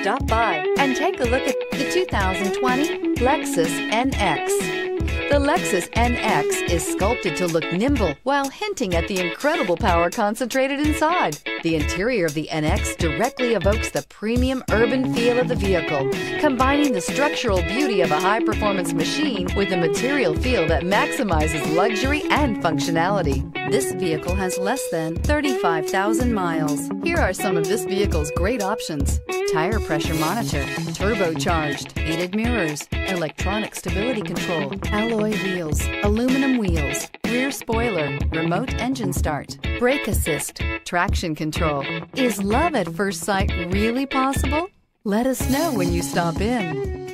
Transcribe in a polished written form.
Stop by and take a look at the 2020 Lexus NX. The Lexus NX is sculpted to look nimble while hinting at the incredible power concentrated inside. The interior of the NX directly evokes the premium urban feel of the vehicle, combining the structural beauty of a high-performance machine with a material feel that maximizes luxury and functionality. This vehicle has less than 35,000 miles. Here are some of this vehicle's great options: tire pressure monitor, turbocharged, heated mirrors, electronic stability control, alloy wheels, aluminum wheels, rear spoiler, remote engine start, brake assist, traction control. Is love at first sight really possible? Let us know when you stop in.